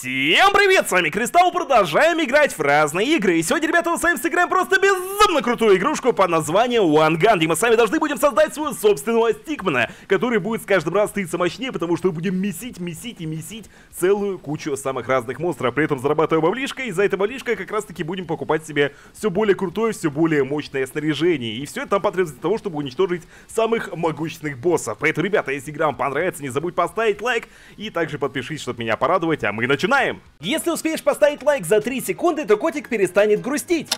Всем привет, с вами Кристалл, продолжаем играть в разные игры. И сегодня, ребята, мы с вами сыграем просто безумно крутую игрушку под названием One Gun, где мы сами должны будем создать свою собственного Астикмена, который будет с каждым раз становиться мощнее, потому что мы будем месить целую кучу самых разных монстров, при этом зарабатывая баблишко, и за это баблишко как раз-таки будем покупать себе все более крутое, все более мощное снаряжение. И все это нам потребуется для того, чтобы уничтожить самых могущественных боссов. Поэтому, ребята, если игра вам понравится, не забудь поставить лайк и также подпишись, чтобы меня порадовать, а мы начинаем. Если успеешь поставить лайк за 3 секунды, то котик перестанет грустить.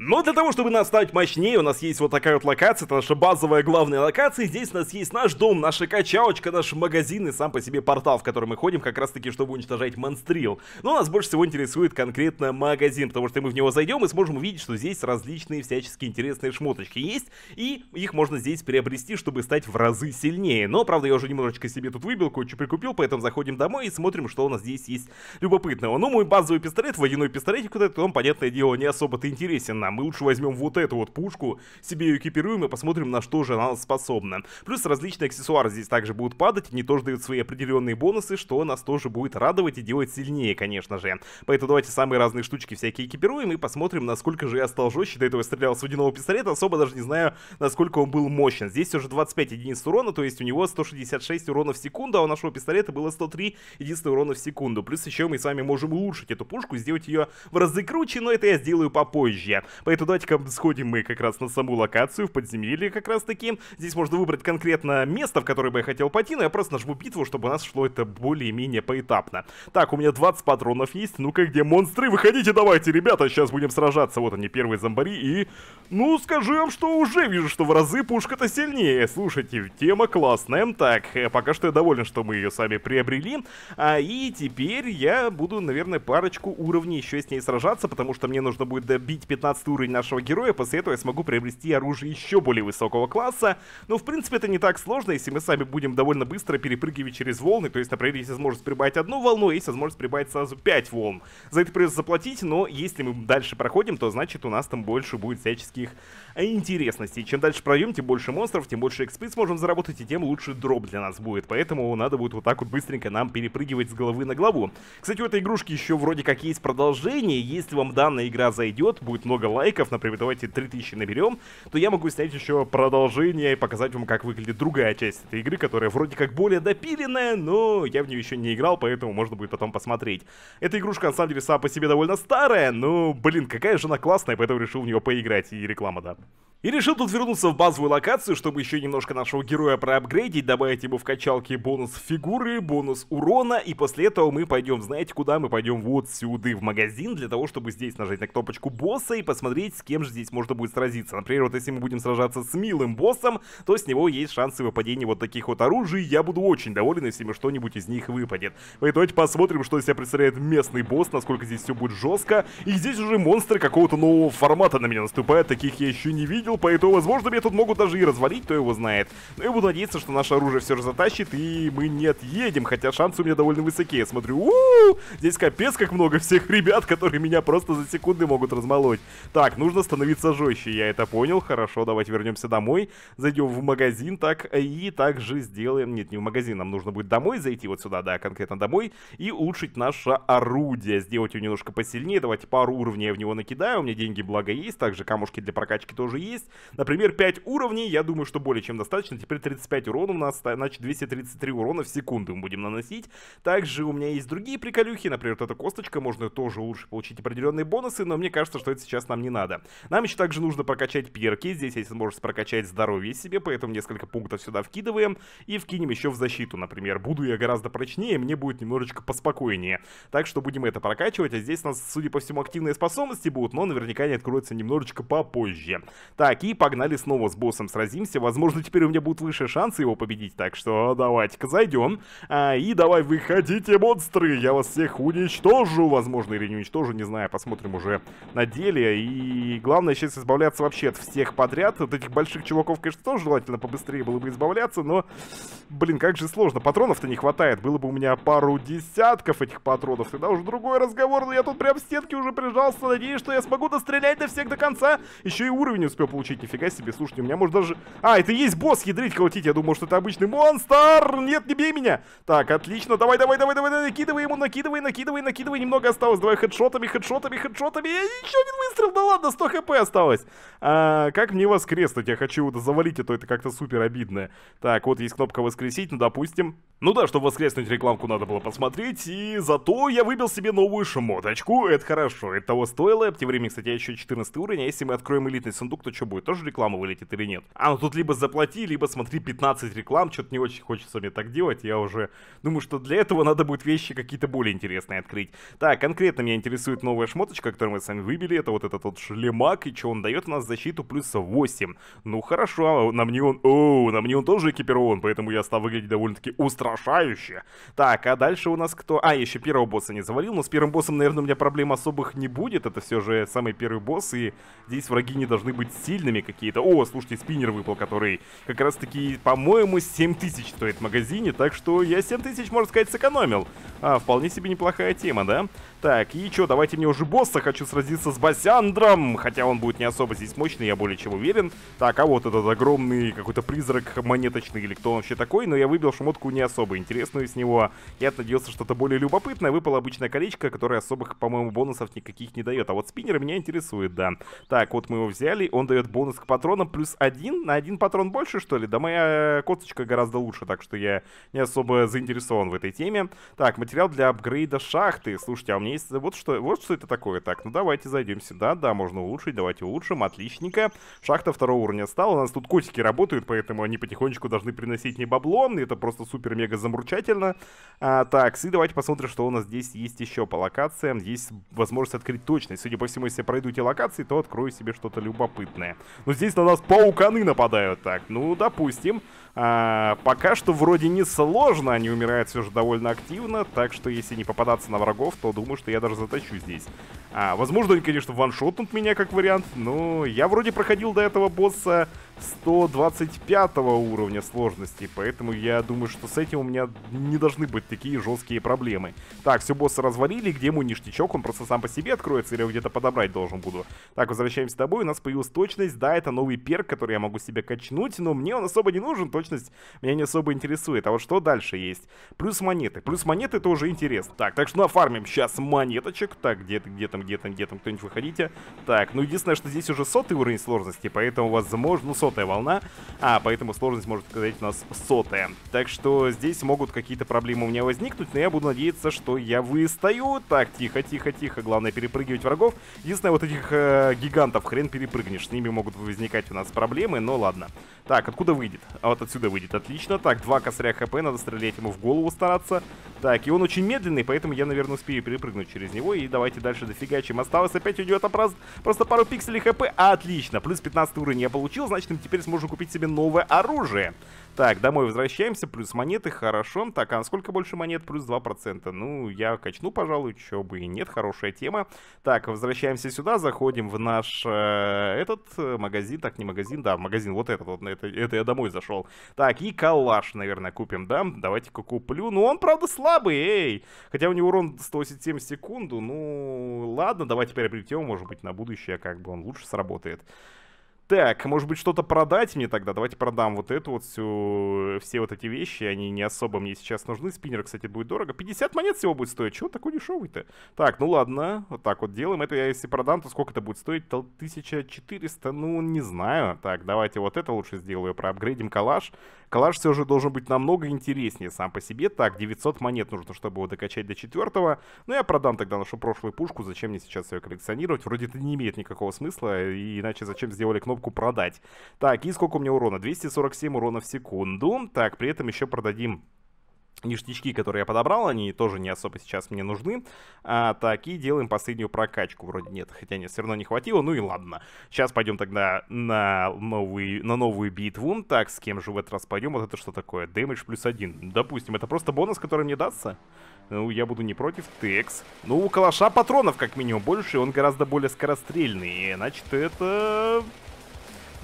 Но для того, чтобы нас стать мощнее, у нас есть вот такая вот локация, это наша базовая главная локация. Здесь у нас есть наш дом, наша качалочка, наш магазин и сам по себе портал, в который мы ходим, как раз таки, чтобы уничтожать монстрил. Но нас больше всего интересует конкретно магазин, потому что мы в него зайдем и сможем увидеть, что здесь различные всяческие интересные шмоточки есть, и их можно здесь приобрести, чтобы стать в разы сильнее. Но, правда, я уже немножечко себе тут выбил, кое-что прикупил, поэтому заходим домой и смотрим, что у нас здесь есть любопытного. Ну, мой базовый пистолет, водяной пистолетик, вот этот, он, понятное дело, не особо-то интересен. Мы лучше возьмем вот эту вот пушку, себе ее экипируем и посмотрим, на что же она способна. Плюс различные аксессуары здесь также будут падать, они тоже дают свои определенные бонусы, что нас тоже будет радовать и делать сильнее, конечно же. Поэтому давайте самые разные штучки всякие экипируем и посмотрим, насколько же я стал жестче. До этого я стрелял с водяного пистолета, особо даже не знаю, насколько он был мощен. Здесь уже 25 единиц урона, то есть у него 166 урона в секунду, а у нашего пистолета было 103 единицы урона в секунду. Плюс еще мы с вами можем улучшить эту пушку, сделать ее в разы круче, но это я сделаю попозже. Поэтому давайте-ка сходим мы как раз на саму локацию, в подземелье как раз таки. Здесь можно выбрать конкретно место, в которое бы я хотел пойти, но я просто нажму битву, чтобы у нас шло это более-менее поэтапно. Так, у меня 20 патронов есть, ну-ка, где монстры? Выходите, давайте, ребята, сейчас будем сражаться. Вот они, первые зомбари, и... Ну, скажу вам, что уже вижу, что в разы пушка-то сильнее. Слушайте, тема классная. Так, пока что я доволен, что мы ее сами приобрели. И теперь я буду, наверное, парочку уровней еще с ней сражаться, потому что мне нужно будет добить 15 уровень нашего героя, после этого я смогу приобрести оружие еще более высокого класса. Но в принципе это не так сложно, если мы сами будем довольно быстро перепрыгивать через волны. То есть, например, есть возможность прибавить одну волну, есть возможность прибавить сразу 5 волн. За это придется заплатить, но если мы дальше проходим, то значит у нас там больше будет всяческих интересностей. Чем дальше пройдем, тем больше монстров, тем больше экспы сможем заработать, и тем лучше дроп для нас будет. Поэтому надо будет вот так вот быстренько нам перепрыгивать с головы на голову. Кстати, у этой игрушки еще вроде как есть продолжение. Если вам данная игра зайдет, будет много лайков, например, давайте 3000 наберем, то я могу снять еще продолжение и показать вам, как выглядит другая часть этой игры, которая вроде как более допиленная, но я в нее еще не играл, поэтому можно будет потом посмотреть. Эта игрушка, на самом деле, сама по себе довольно старая, но, блин, какая же она классная, поэтому решил в нее поиграть, и реклама, да. И решил тут вернуться в базовую локацию, чтобы еще немножко нашего героя проапгрейдить, добавить ему в качалке бонус фигуры, бонус урона, и после этого мы пойдем, знаете куда? Мы пойдем вот сюда, в магазин, для того, чтобы здесь нажать на кнопочку босса и посмотреть, с кем же здесь можно будет сразиться. Например, вот если мы будем сражаться с милым боссом, то с него есть шансы выпадения вот таких вот оружий, я буду очень доволен, если мне что-нибудь из них выпадет. Поэтому давайте посмотрим, что из себя представляет местный босс, насколько здесь все будет жестко, и здесь уже монстры какого-то нового формата на меня наступают, таких я еще не видел. Поэтому, возможно, меня тут могут даже и развалить, кто его знает. Но я буду надеяться, что наше оружие все же затащит, и мы не отъедем. Хотя шансы у меня довольно высокие. Я смотрю, здесь капец как много всех ребят, которые меня просто за секунды могут размолоть. Так, нужно становиться жестче, я это понял. Хорошо, давайте вернемся домой. Зайдем в магазин, так, и также сделаем... Нет, не в магазин, нам нужно будет домой зайти, вот сюда, да, конкретно домой, и улучшить наше орудие. Сделать его немножко посильнее. Давайте пару уровней я в него накидаю. У меня деньги, благо, есть. Также камушки для прокачки тоже есть. Например, 5 уровней, я думаю, что более чем достаточно. Теперь 35 урона у нас, значит 233 урона в секунду мы будем наносить. Также у меня есть другие приколюхи, например, вот эта косточка, можно тоже лучше получить определенные бонусы, но мне кажется, что это сейчас нам не надо. Нам еще также нужно прокачать перки, здесь есть возможность прокачать здоровье себе, поэтому несколько пунктов сюда вкидываем и вкинем еще в защиту, например. Буду я гораздо прочнее, мне будет немножечко поспокойнее. Так что будем это прокачивать, а здесь у нас, судя по всему, активные способности будут, но наверняка они откроются немножечко попозже. Так, и погнали снова с боссом сразимся. Возможно, теперь у меня будут выше шансы его победить. Так что давайте-ка зайдем. И давай, выходите, монстры. Я вас всех уничтожу. Возможно, или не уничтожу, не знаю. Посмотрим уже на деле. И главное сейчас избавляться вообще от всех подряд. От этих больших чуваков, конечно, тоже желательно побыстрее было бы избавляться. Но блин, как же сложно. Патронов-то не хватает. Было бы у меня пару десятков этих патронов, тогда уже другой разговор. Но я тут прям в стенке уже прижался. Надеюсь, что я смогу дострелять до всех до конца. Еще и уровень успел получить. Нифига себе. Слушайте, у меня может даже... А, это и есть босс, ядрить колотить. Я думал, что это обычный монстр. Нет, не бей меня. Так, отлично. Давай, давай, давай, давай. Накидывай ему, накидывай, накидывай, накидывай. Немного осталось. Давай хедшотами, хедшотами, хедшотами. Я еще один выстрел. Да ладно, 100 хп осталось. А, как мне воскреснуть? Я хочу его завалить, а то это как-то супер обидно. Так, вот есть кнопка воскресить, ну допустим. Ну да, чтобы воскреснуть рекламку надо было посмотреть. И зато я выбил себе новую шмоточку. Это хорошо, это того стоило. Тем временем, кстати, я еще 14 уровень. А если мы откроем элитный сундук, то что будет? Тоже реклама вылетит или нет? А, ну тут либо заплати, либо смотри 15 реклам. Что-то не очень хочется мне так делать. Я уже думаю, что для этого надо будет вещи какие-то более интересные открыть. Так, конкретно меня интересует новая шмоточка, которую мы с вами выбили. Это вот этот вот шлемак. И что он дает у нас? Защиту плюс 8. Ну хорошо, на мне он... Оу, на мне он тоже экипирован, поэтому я стал выглядеть довольно-таки устрашающе. Так, а дальше у нас кто? А, я еще первого босса не завалил, но с первым боссом, наверное, у меня проблем особых не будет. Это все же самый первый босс, и здесь враги не должны быть сильными какие-то. О, слушайте, спиннер выпал, который как раз-таки, по-моему, 7000 стоит в магазине, так что я 7000, можно сказать, сэкономил. А, вполне себе неплохая тема, да? Так, и что, давайте мне уже босса, хочу сразиться с Басяндром, хотя он будет не особо здесь мощный, я более чем уверен. Так, а вот этот огромный какой-то призрак монеточный, или кто он вообще такой, но я выбил шмотку не особо интересную с него. Я надеялся что-то более любопытное, выпало обычное колечко, которое особых, по-моему, бонусов никаких не дает. А вот спиннер меня интересует, да. Так, вот мы его взяли, он дает бонус к патронам плюс 1, на 1 патрон больше, что ли? Да моя косточка гораздо лучше, так что я не особо заинтересован в этой теме. Так, материал для апгрейда шахты, слушайте, а у меня есть вот что это такое. Так, ну давайте зайдем сюда, да, можно улучшить, давайте улучшим, отличненько. Шахта 2-го уровня стала, у нас тут котики работают, поэтому они потихонечку должны приносить не бабло, это просто супер-мега замурчательно. Так, и давайте посмотрим, что у нас здесь есть еще по локациям, есть возможность открыть точность. Судя по всему, если я пройду те локации, то открою себе что-то любопытное. Но здесь на нас пауканы нападают, так, ну допустим. Пока что вроде не сложно, они умирают все же довольно активно, так что если не попадаться на врагов, то думаю, что я даже заточу здесь. Возможно, они, конечно, ваншотнут меня как вариант, но я вроде проходил до этого босса 125 уровня сложности, поэтому я думаю, что с этим у меня не должны быть такие жесткие проблемы. Так, все босса развалили, где мой ништячок? Он просто сам по себе откроется или я где-то подобрать должен буду? Так, возвращаемся с тобой, у нас появилась точность, да, это новый перк, который я могу себе качнуть, но мне он особо не нужен, точно меня не особо интересует. А вот что дальше есть? Плюс монеты. Плюс монеты тоже интересно. Так что нафармим сейчас монеточек. Так, где там, кто-нибудь выходите. Так, ну единственное, что здесь уже 100-й уровень сложности, поэтому, возможно, ну 100-я волна. Поэтому сложность может сказать у нас 100-я. Так что здесь могут какие-то проблемы у меня возникнуть, но я буду надеяться, что я выстою. Так, тихо, тихо, тихо. Главное перепрыгивать врагов. Единственное, вот этих гигантов хрен перепрыгнешь. С ними могут возникать у нас проблемы, но ладно. Так, откуда выйдет? А вот отсюда выйдет, отлично. Так, 2 косаря хп, надо стрелять ему в голову, стараться. Так, и он очень медленный, поэтому я, наверное, успею перепрыгнуть через него. И давайте дальше дофигачим. Осталось опять у него там просто пару пикселей хп. Отлично, плюс 15 уровень я получил, значит, мы теперь сможем купить себе новое оружие. Так, домой возвращаемся, плюс монеты, хорошо. Так, а насколько больше монет? Плюс 2%. Ну, я качну, пожалуй, чё бы и нет, хорошая тема. Так, возвращаемся сюда, заходим в наш магазин, так, не магазин, да, магазин вот этот, вот это я домой зашел. Так, и калаш, наверное, купим, да? Давайте-ка куплю. Ну, он, правда, слабый, эй! Хотя у него урон 187 в секунду, ну, ладно, давайте приобретем, может быть, на будущее, как бы он лучше сработает. Так, может быть, что-то продать мне тогда? Давайте продам вот эту вот всю, все вот эти вещи, они не особо мне сейчас нужны. Спиннер, кстати, будет дорого. 50 монет всего будет стоить. Чего такой дешевый-то? Так, ну ладно, вот так вот делаем. Это я если продам, то сколько это будет стоить? 1400, ну не знаю. Так, давайте вот это лучше сделаю. Проапгрейдим калаш. Калаш все же должен быть намного интереснее сам по себе. Так, 900 монет нужно, чтобы его докачать до 4-го. Ну я продам тогда нашу прошлую пушку. Зачем мне сейчас ее коллекционировать? Вроде это не имеет никакого смысла, иначе зачем сделали кнопку продать. Так, и сколько у меня урона? 247 урона в секунду. Так, при этом еще продадим ништячки, которые я подобрал, они тоже не особо сейчас мне нужны. Так, и делаем последнюю прокачку. Вроде нет, хотя нет, все равно не хватило. Ну и ладно. Сейчас пойдем тогда на новую битву. Так, с кем же в этот раз пойдем? Вот это что такое? Дэмэдж плюс 1. Допустим, это просто бонус, который мне дастся? Ну, я буду не против. Текс. Ну, у калаша патронов, как минимум, больше, и он гораздо более скорострельный. Значит, это...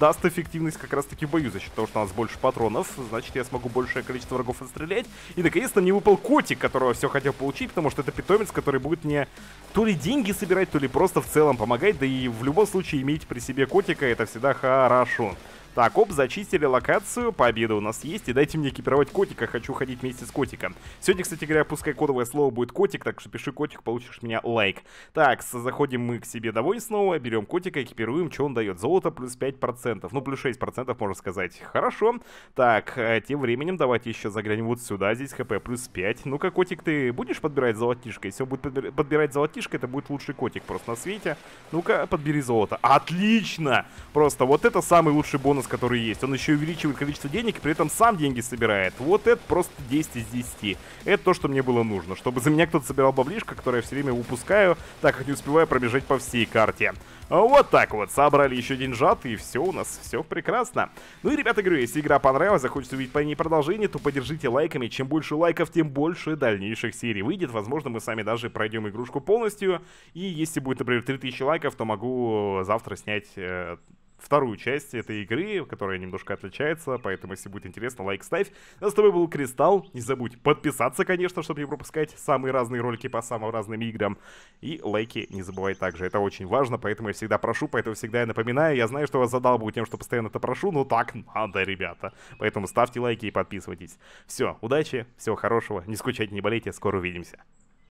даст эффективность как раз-таки в бою. За счет того, что у нас больше патронов, значит, я смогу большее количество врагов отстрелять. И наконец-то мне выпал котик, которого все хотел получить, потому что это питомец, который будет мне то ли деньги собирать, то ли просто в целом помогать. Да и в любом случае иметь при себе котика — это всегда хорошо. Так, оп, зачистили локацию, победа у нас есть, и дайте мне экипировать котика, хочу ходить вместе с котиком. Сегодня, кстати говоря, пускай кодовое слово будет котик, так что пиши котик, получишь меня лайк. Так, заходим мы к себе домой снова, берем котика, экипируем, что он дает? Золото плюс 5%, ну плюс 6% можно сказать, хорошо. Так, тем временем давайте еще заглянем вот сюда, здесь хп плюс 5. Ну-ка, котик, ты будешь подбирать золотишко? Если он будет подбирать золотишко, это будет лучший котик просто на свете. Ну-ка, подбери золото, отлично! Просто вот это самый лучший бонус, который есть. Он еще увеличивает количество денег и при этом сам деньги собирает. Вот это просто 10 из 10. Это то, что мне было нужно, чтобы за меня кто-то собирал баблишко, которое я все время упускаю, так как не успеваю пробежать по всей карте. Вот так вот. Собрали еще деньжат, и все у нас, все прекрасно. Ну и, ребята, говорю, если игра понравилась, захочется увидеть по ней продолжение, то поддержите лайками. Чем больше лайков, тем больше дальнейших серий выйдет. Возможно, мы сами даже пройдем игрушку полностью. И если будет, например, 3000 лайков, то могу завтра снять... вторую часть этой игры, которая немножко отличается, поэтому, если будет интересно, лайк ставь. А с тобой был Кристалл. Не забудь подписаться, конечно, чтобы не пропускать самые разные ролики по самым разным играм. И лайки не забывай также. Это очень важно, поэтому я всегда прошу, поэтому всегда я напоминаю. Я знаю, что вас задалбываю тем, что постоянно это прошу, но так надо, ребята. Поэтому ставьте лайки и подписывайтесь. Все, удачи, всего хорошего. Не скучайте, не болейте, скоро увидимся.